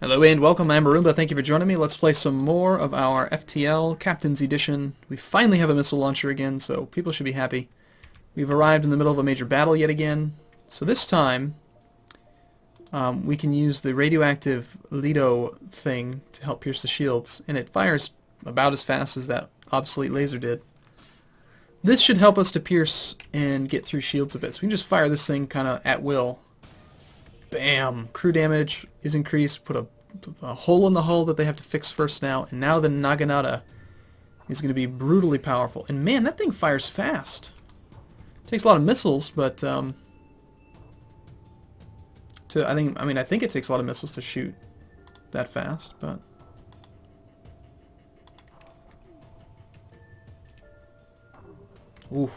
Hello and welcome, I'm Arumba, thank you for joining me. Let's play some more of our FTL Captain's Edition. We finally have a missile launcher again, so people should be happy. We've arrived in the middle of a major battle yet again. So this time, we can use the radioactive Leto thing to help pierce the shields, and it fires about as fast as that obsolete laser did. This should help us to pierce and get through shields a bit, so we can just fire this thing kind of at will. Bam! Crew damage is increased. Put a hole in the hull that they have to fix first now. And now the Naginata is going to be brutally powerful. And man, that thing fires fast. Takes a lot of missiles, but I think it takes a lot of missiles to shoot that fast. But ooh.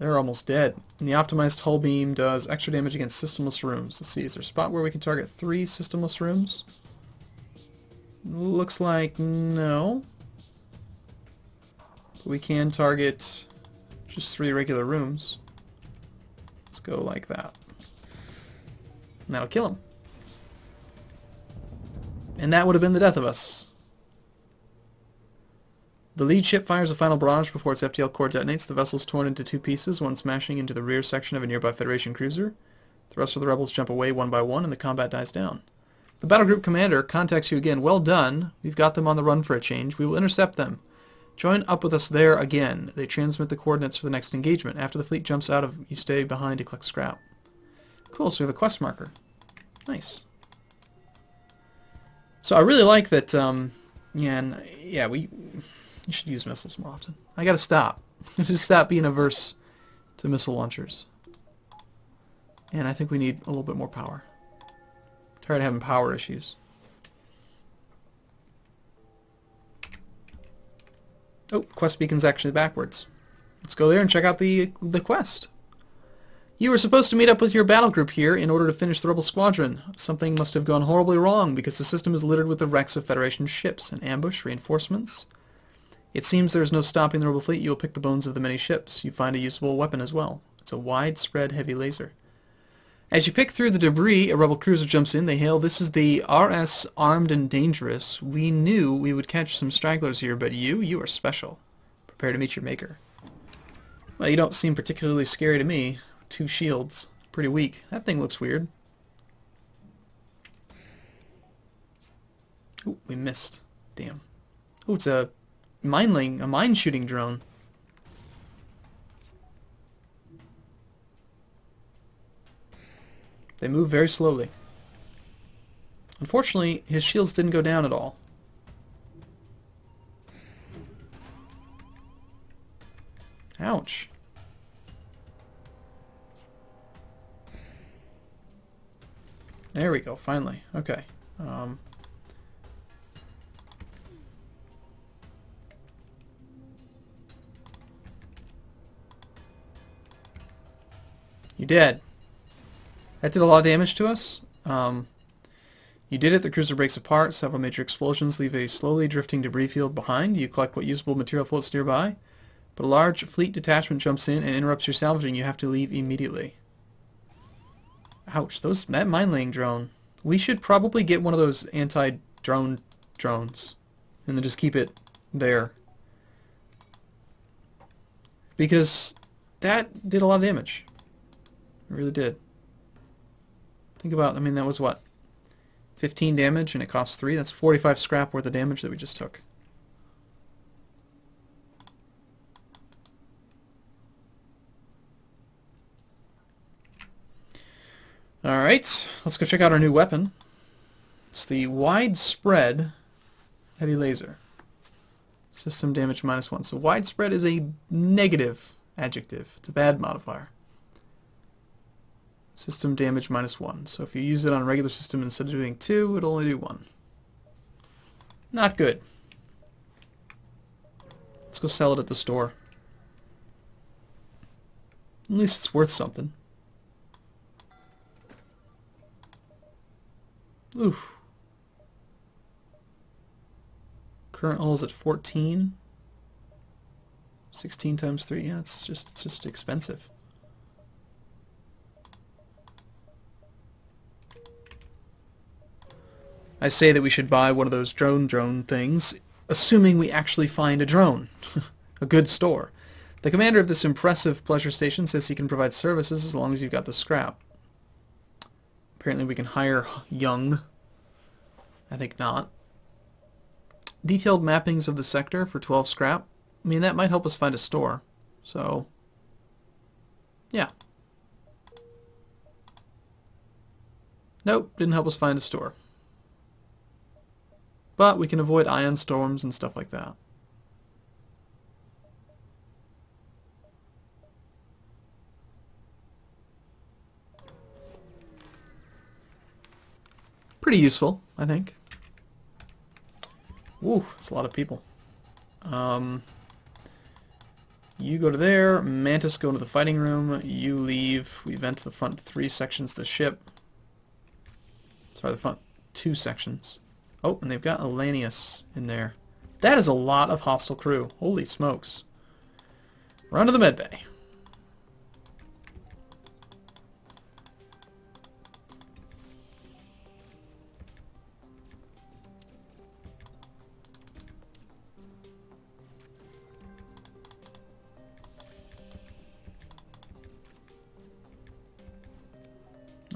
They're almost dead. And the optimized hull beam does extra damage against systemless rooms. Let's see, is there a spot where we can target 3 systemless rooms? Looks like no. But we can target just 3 regular rooms. Let's go like that. And that'll kill him. And that would have been the death of us. The lead ship fires a final barrage before its FTL core detonates. The vessel's torn into 2 pieces, one smashing into the rear section of a nearby Federation cruiser. The rest of the rebels jump away one by one, and the combat dies down. The battlegroup commander contacts you again. Well done. We've got them on the run for a change. We will intercept them. Join up with us there again. They transmit the coordinates for the next engagement. After the fleet jumps out, you stay behind to collect scrap. Cool, so we have a quest marker. Nice. So I really like that, You should use missiles more often. I gotta stop. Just stop being averse to missile launchers. And I think we need a little bit more power. I'm tired of having power issues. Oh, quest beacon's actually backwards. Let's go there and check out the quest. You were supposed to meet up with your battle group here in order to finish the rebel squadron. Something must have gone horribly wrong because the system is littered with the wrecks of Federation ships and ambush reinforcements. It seems there is no stopping the rebel fleet. You will pick the bones of the many ships. You find a usable weapon as well. It's a widespread heavy laser. As you pick through the debris, a rebel cruiser jumps in. They hail, "This is the RS Armed and Dangerous. We knew we would catch some stragglers here, but you are special. Prepare to meet your maker." Well, you don't seem particularly scary to me. 2 shields. Pretty weak. That thing looks weird. Ooh, we missed. Damn. Ooh, it's a mine shooting drone. They move very slowly. Unfortunately, his shields didn't go down at all. Ouch. There we go, finally. Okay. You did. That did a lot of damage to us. You did it. The cruiser breaks apart. Several major explosions leave a slowly drifting debris field behind. You collect what usable material floats nearby, but a large fleet detachment jumps in and interrupts your salvaging. You have to leave immediately. Ouch, that mine-laying drone. We should probably get one of those anti-drone drones and then just keep it there. Because that did a lot of damage. It really did. Think about, that was what? 15 damage and it cost 3? That's 45 scrap worth of damage that we just took. Alright, let's go check out our new weapon. It's the widespread heavy laser. System damage -1. So widespread is a negative adjective. It's a bad modifier. System damage -1. So if you use it on a regular system instead of doing 2, it'll only do 1. Not good. Let's go sell it at the store. At least it's worth something. Oof. Current hull is at 14. 16 times 3. Yeah, it's just expensive. I say that we should buy one of those drone things, assuming we actually find a drone. A good store. The commander of this impressive pleasure station says he can provide services as long as you've got the scrap. Apparently we can hire young. I think not. Detailed mappings of the sector for 12 scrap. I mean, that might help us find a store. So, yeah. Nope, didn't help us find a store. But we can avoid ion storms and stuff like that. Pretty useful, I think. Ooh, that's a lot of people. You go to there, Mantis go into the fighting room, you leave, we vent the front three sections of the ship. Sorry, the front two sections. Oh, and they've got a Lanius in there. That is a lot of hostile crew. Holy smokes. Run to the med bay.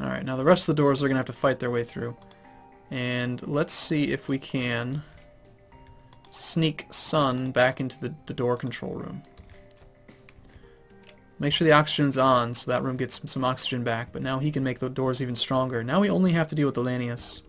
Alright, now the rest of the doors are going to have to fight their way through. And let's see if we can sneak Sun back into the door control room. Make sure the oxygen's on so that room gets some oxygen back, but now he can make the doors even stronger. Now we only have to deal with the Lanius.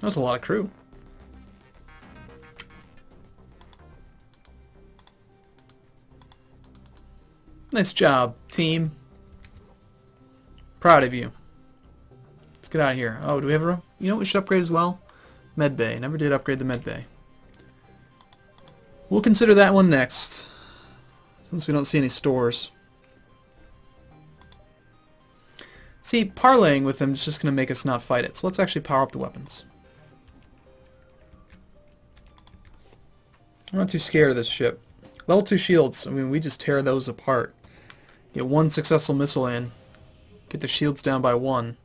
That's a lot of crew. Nice job, team. Proud of you. Let's get out of here. Oh, do we have a room? You know what we should upgrade as well? Med bay. Never did upgrade the med bay. We'll consider that one next, since we don't see any stores. See, parlaying with them is just going to make us not fight it. So let's actually power up the weapons. I'm not too scared of this ship. Level 2 shields, I mean, we just tear those apart. Get one successful missile in. Get the shields down by 1.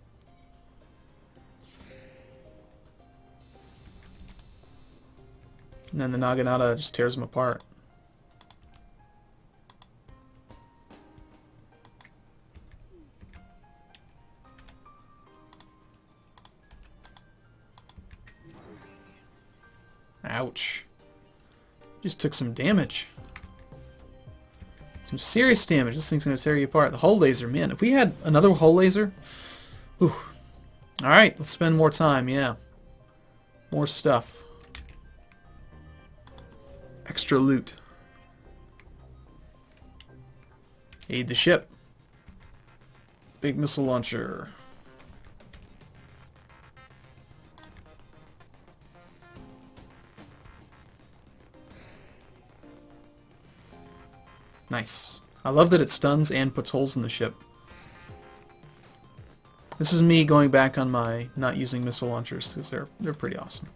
And then the Naginata just tears them apart. Ouch. Just took some damage. Some serious damage. This thing's going to tear you apart. The hull laser, man. If we had another hull laser... Ooh. Alright, let's spend more time, yeah. More stuff. Extra loot. Aid the ship. Big missile launcher. Nice. I love that it stuns and puts holes in the ship. This is me going back on my not using missile launchers, because they're pretty awesome.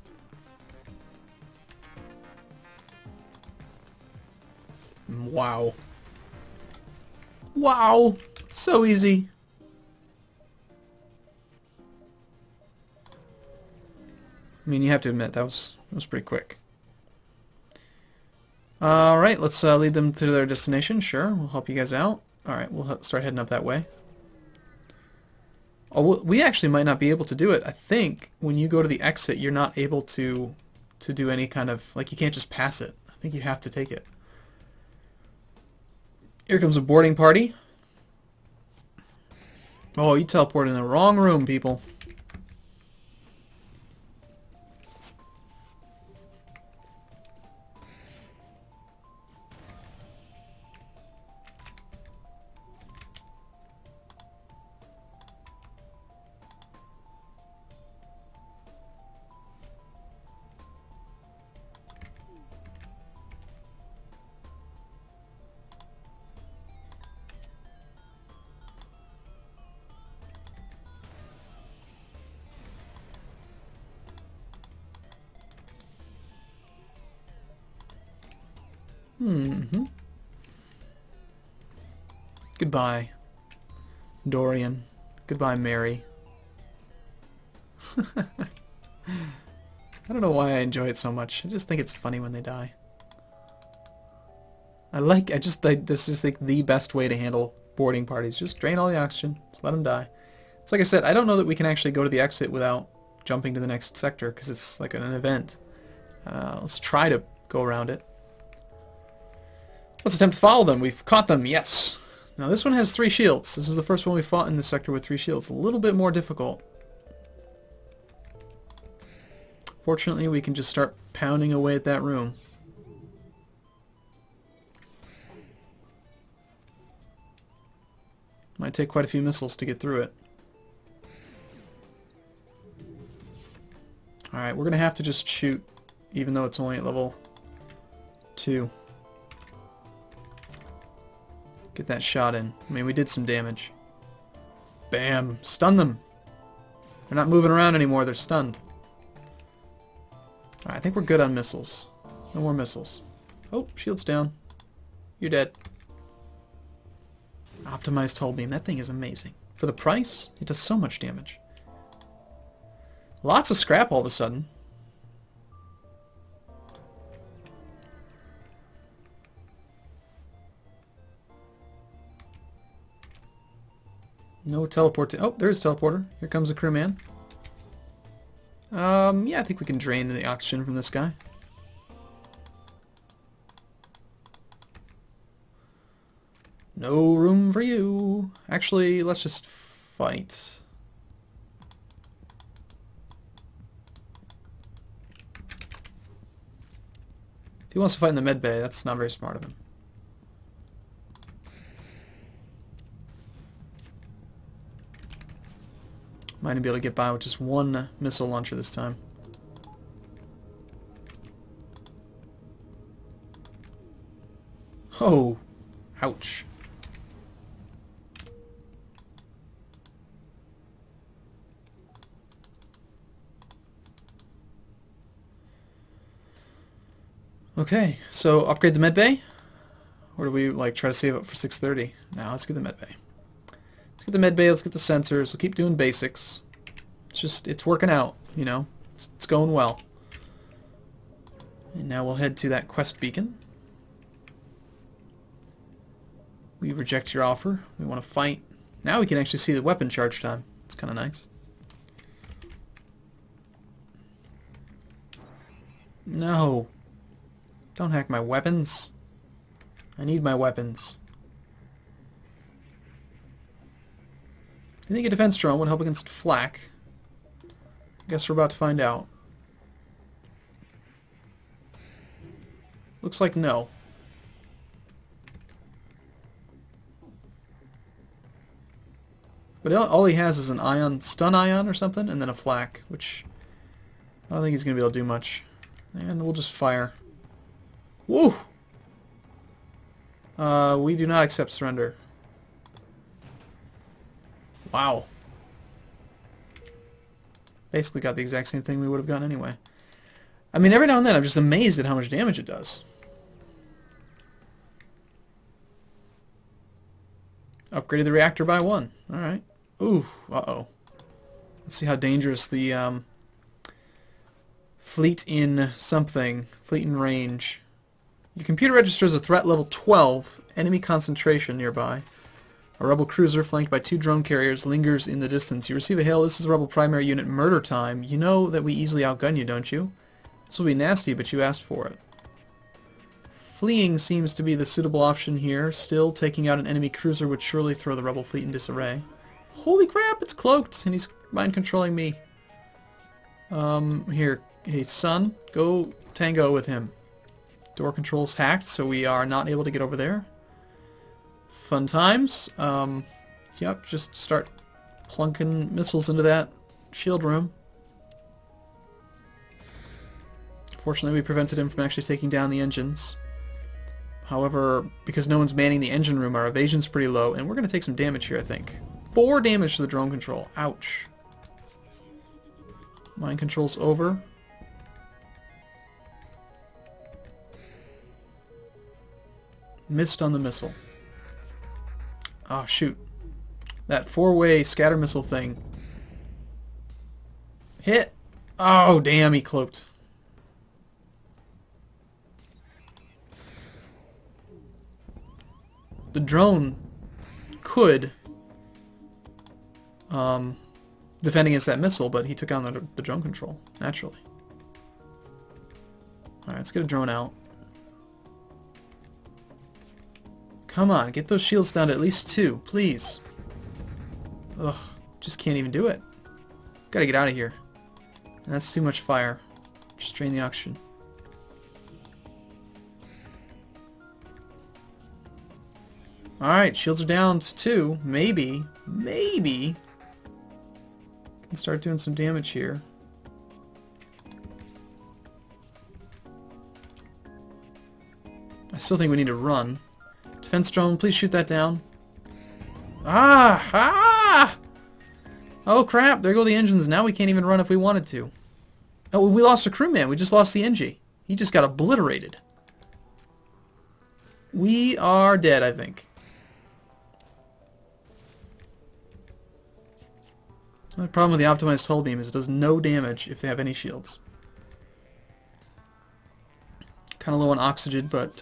Wow. Wow! So easy! I mean, you have to admit, that was pretty quick. Alright, let's lead them to their destination. Sure, we'll help you guys out. Alright, we'll start heading up that way. Oh, we actually might not be able to do it. I think when you go to the exit, you're not able to do any kind of... Like, you can't just pass it. I think you have to take it. Here comes a boarding party. Oh, you teleported in the wrong room, people. Mm-hmm. Goodbye, Dorian. Goodbye, Mary. I don't know why I enjoy it so much. I just think it's funny when they die. This is like the best way to handle boarding parties. Just drain all the oxygen. Just let them die. It's like I said, I don't know that we can actually go to the exit without jumping to the next sector, because it's like an event. Let's try to go around it. Let's attempt to follow them. We've caught them, yes! Now this one has 3 shields. This is the first one we fought in this sector with 3 shields. A little bit more difficult. Fortunately, we can just start pounding away at that room. Might take quite a few missiles to get through it. Alright, we're going to have to just shoot, even though it's only at level 2. Get that shot in. I mean, we did some damage. Bam! Stun them! They're not moving around anymore, they're stunned. Alright, I think we're good on missiles. No more missiles. Oh, shield's down. You're dead. Optimized hull beam. That thing is amazing. For the price, it does so much damage. Lots of scrap all of a sudden. No teleport. Oh, there's a teleporter. Here comes the crewman. Yeah, I think we can drain the oxygen from this guy. No room for you. Actually, let's just fight. If he wants to fight in the med bay, that's not very smart of him. Might even be able to get by with just one missile launcher this time. Oh! Ouch. Okay, so upgrade the med bay? Or do we like try to save up for 630? Now let's get the med bay. Let's get the med bay, let's get the sensors, we'll keep doing basics. It's just, it's working out, you know? It's going well. And now we'll head to that quest beacon. We reject your offer. We want to fight. Now we can actually see the weapon charge time. It's kind of nice. No. Don't hack my weapons. I need my weapons. Do you think a defense drone would help against flak? I guess we're about to find out. Looks like no. But all he has is an ion, stun ion or something, and then a flak, which I don't think he's going to be able to do much. And we'll just fire. Woo! We do not accept surrender. Wow. Basically got the exact same thing we would have gotten anyway. I mean, every now and then I'm just amazed at how much damage it does. Upgraded the reactor by 1. Alright. Ooh, uh-oh. Let's see how dangerous the fleet in something, fleet in range. Your computer registers a threat level 12, enemy concentration nearby. A rebel cruiser flanked by 2 drone carriers lingers in the distance. You receive a hail, this is rebel primary unit murder time. You know that we easily outgun you, don't you? This will be nasty, but you asked for it. Fleeing seems to be the suitable option here. Still, taking out an enemy cruiser would surely throw the rebel fleet in disarray. Holy crap, it's cloaked, and he's mind controlling me. Here, hey son, go tango with him. Door controls hacked, so we are not able to get over there. Fun times. Yep, just start plunking missiles into that shield room. Fortunately, we prevented him from actually taking down the engines. However, because no one's manning the engine room, our evasion's pretty low, and we're going to take some damage here, I think. 4 damage to the drone control. Ouch. Mind control's over. Missed on the missile. Ah, shoot. That four-way scatter missile thing. Hit! Oh, damn, he cloaked. The drone could defend against that missile, but he took on the drone control, naturally. Alright, let's get a drone out. Come on, get those shields down to at least two, please. Ugh, just can't even do it. Gotta get out of here. That's too much fire. Just drain the oxygen. Alright, shields are down to two. Maybe can start doing some damage here. I still think we need to run. Fenstrom, please shoot that down. Ah! Ah! Oh crap, there go the engines. Now we can't even run if we wanted to. Oh, we lost a crewman. We just lost the NG. He just got obliterated. We are dead, I think. The problem with the optimized hull beam is it does no damage if they have any shields. Kind of low on oxygen, but...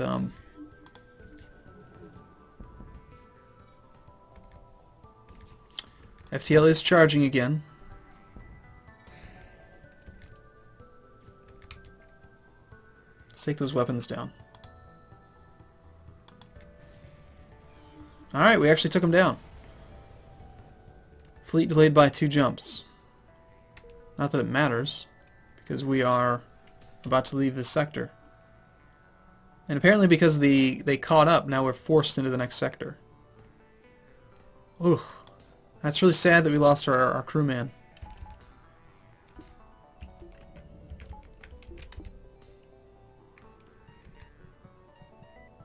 FTL is charging again. Let's take those weapons down. Alright, we actually took them down. Fleet delayed by 2 jumps. Not that it matters, because we are about to leave this sector. And apparently because they caught up, now we're forced into the next sector. Ooh. That's really sad that we lost our crewman.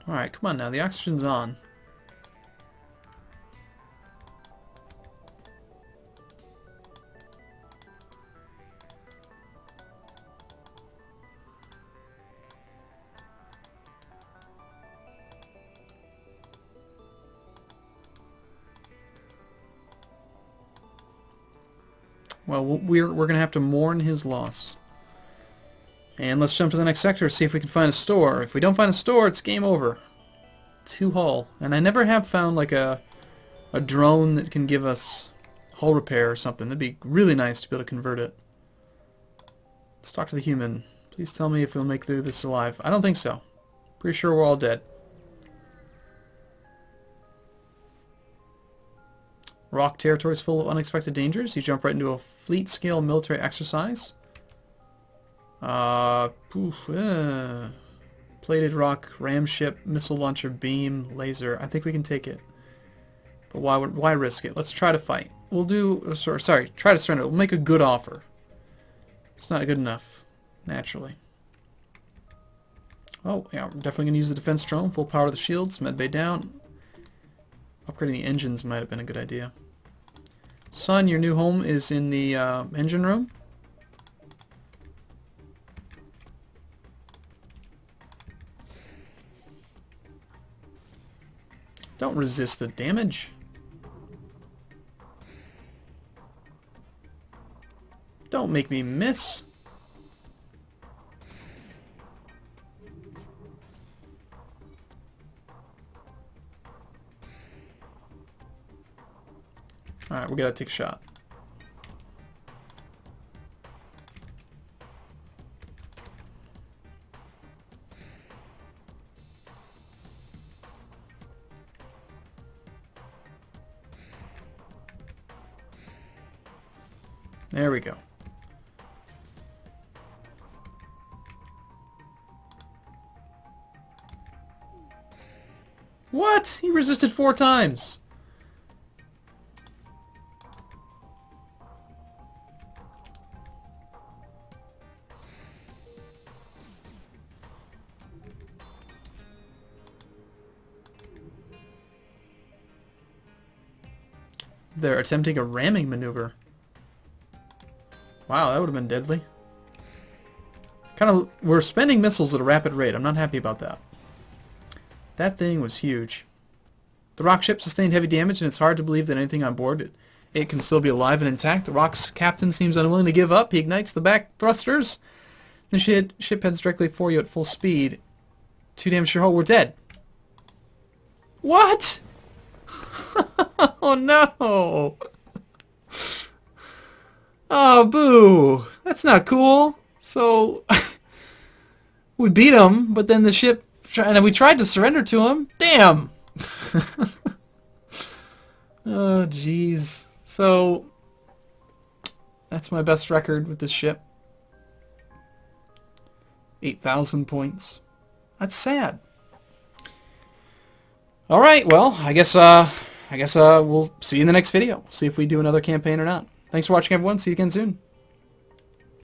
Alright, come on now. The oxygen's on. Well, we're gonna have to mourn his loss. And let's jump to the next sector, see if we can find a store. If we don't find a store, it's game over. 2 hull. And I never have found like a drone that can give us hull repair or something. That'd be really nice to be able to convert it. Let's talk to the human. Please tell me if we'll make through this alive. I don't think so. Pretty sure we're all dead. Rock territories full of unexpected dangers. You jump right into a fleet-scale military exercise. Plated rock, ram ship, missile launcher, beam, laser. I think we can take it. But why risk it? Let's try to fight. We'll do... Sorry, try to surrender. We'll make a good offer. It's not good enough, naturally. Oh, yeah, we're definitely going to use the defense drone. Full power of the shields. Medbay down. Upgrading the engines might have been a good idea. Son, your new home is in the engine room. Don't resist the damage. Don't make me miss. Alright, we gotta take a shot. There we go. What? He resisted 4 times! They're attempting a ramming maneuver. Wow, that would have been deadly. We're spending missiles at a rapid rate. I'm not happy about that. That thing was huge. The rock ship sustained heavy damage, and it's hard to believe that anything on board it can still be alive and intact. The rock's captain seems unwilling to give up. He ignites the back thrusters. The ship heads directly for you at full speed. 2 damage to your hull. We're dead. What? Oh, no. Oh, boo. That's not cool. So, we beat him, but then the ship... And we tried to surrender to him. Damn. Oh, jeez. So, that's my best record with this ship. 8,000 points. That's sad. All right, well, I guess we'll see you in the next video. See if we do another campaign or not. Thanks for watching, everyone. See you again soon.